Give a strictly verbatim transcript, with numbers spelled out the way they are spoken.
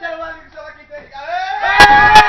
Quero lá, que sei lá quem tem. Aê!